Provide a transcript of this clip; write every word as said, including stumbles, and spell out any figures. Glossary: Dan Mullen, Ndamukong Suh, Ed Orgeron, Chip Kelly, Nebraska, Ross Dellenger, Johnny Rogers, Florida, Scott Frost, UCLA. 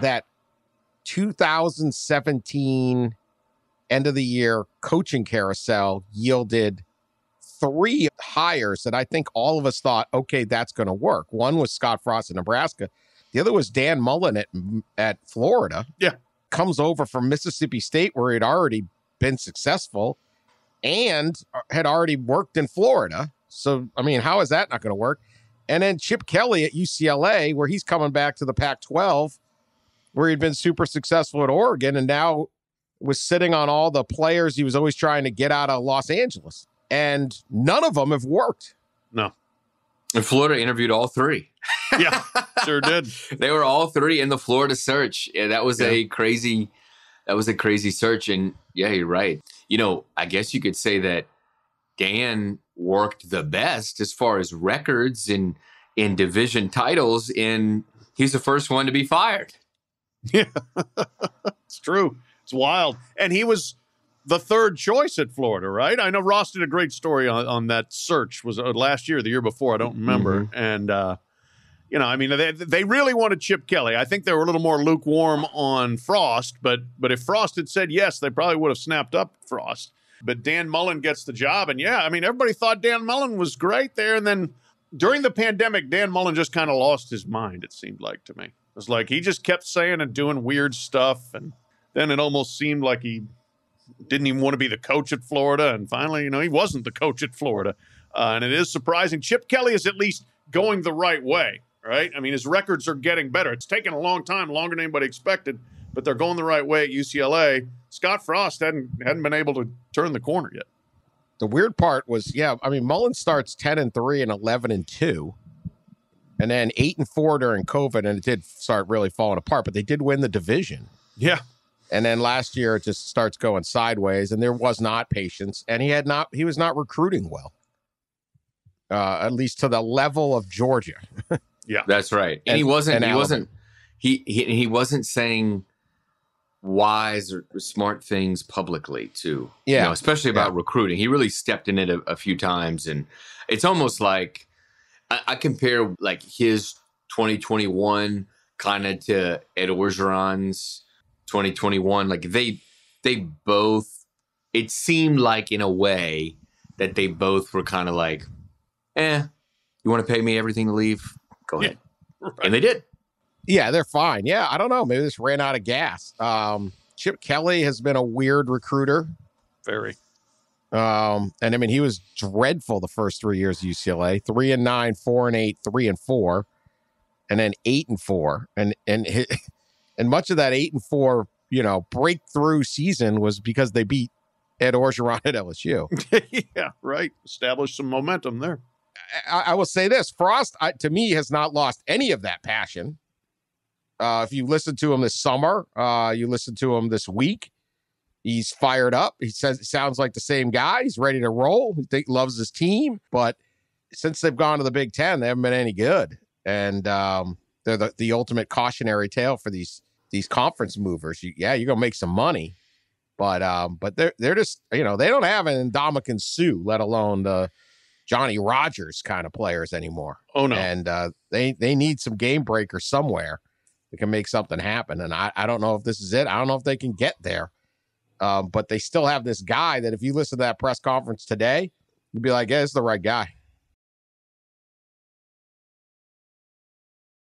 that two thousand seventeen end of the year coaching carousel yielded three hires that I think all of us thought, okay, that's going to work. One was Scott Frost in Nebraska. The other was Dan Mullen at, at Florida. Yeah. Comes over from Mississippi State, where he'd already been successful and had already worked in Florida. So, I mean, how is that not going to work? And then Chip Kelly at U C L A, where he's coming back to the Pac twelve, where he'd been super successful at Oregon and now was sitting on all the players he was always trying to get out of Los Angeles. And none of them have worked. No. And Florida interviewed all three. Yeah, sure did. They were all three in the Florida search. Yeah, that was yeah. a crazy, that was a crazy search. And yeah, you're right. You know, I guess you could say that Dan worked the best as far as records and in division titles, and he's the first one to be fired. Yeah, it's true. It's wild. And he was the third choice at Florida, right? I know Ross did a great story on, on that search. Was uh, last year, the year before, I don't remember. Mm-hmm. And, uh, you know, I mean, they they really wanted Chip Kelly. I think they were a little more lukewarm on Frost, but but if Frost had said yes, they probably would have snapped up Frost. But Dan Mullen gets the job, and yeah, I mean, everybody thought Dan Mullen was great there, and then during the pandemic, Dan Mullen just kind of lost his mind, it seemed like to me. It was like he just kept saying and doing weird stuff, and then it almost seemed like he didn't even want to be the coach at Florida, and finally, you know, he wasn't the coach at Florida, uh, and it is surprising. Chip Kelly is at least going the right way. Right? I mean, his records are getting better. It's taken a long time, longer than anybody expected, but they're going the right way at U C L A. Scott Frost hadn't hadn't been able to turn the corner yet. The weird part was, yeah, I mean, Mullen starts ten and three and eleven and two, and then eight and four during COVID, and it did start really falling apart, but they did win the division. Yeah. And then last year it just starts going sideways, and there was not patience, and he had not he was not recruiting well. Uh, at least to the level of Georgia. Yeah, that's right. And, and he wasn't, and he Alabama. wasn't, he, he, he wasn't saying wise or smart things publicly too. Yeah. You know, especially about yeah. recruiting. He really stepped in it a, a few times, and it's almost like I, I compare like his twenty twenty-one kind of to Ed Orgeron's twenty twenty-one. Like they, they both, it seemed like in a way that they both were kind of like, eh, you want to pay me everything to leave? Go ahead. Yeah, right. And they did. Yeah, they're fine. Yeah, I don't know. Maybe this ran out of gas. Um, Chip Kelly has been a weird recruiter. Very. Um, and I mean, he was dreadful the first three years at U C L A. Three and nine, four and eight, three and four, and then eight and four. And and his, and much of that eight and four, you know, breakthrough season was because they beat Ed Orgeron at L S U. Yeah, right. Established some momentum there. I, I will say this, Frost, I, to me, has not lost any of that passion. Uh, if you listen to him this summer, uh, you listen to him this week, he's fired up. He says, sounds like the same guy. He's ready to roll. He think, loves his team. But since they've gone to the Big Ten, they haven't been any good. And um, they're the, the ultimate cautionary tale for these these conference movers. You, yeah, you're going to make some money. But um, but they're, they're just, you know, they don't have an Ndamukong Suh, let alone the Johnny Rogers kind of players anymore. Oh, no. And uh, they they need some game breaker somewhere that can make something happen. And I, I don't know if this is it. I don't know if they can get there. Um, but they still have this guy that if you listen to that press conference today, you'd be like, yeah, it's the right guy.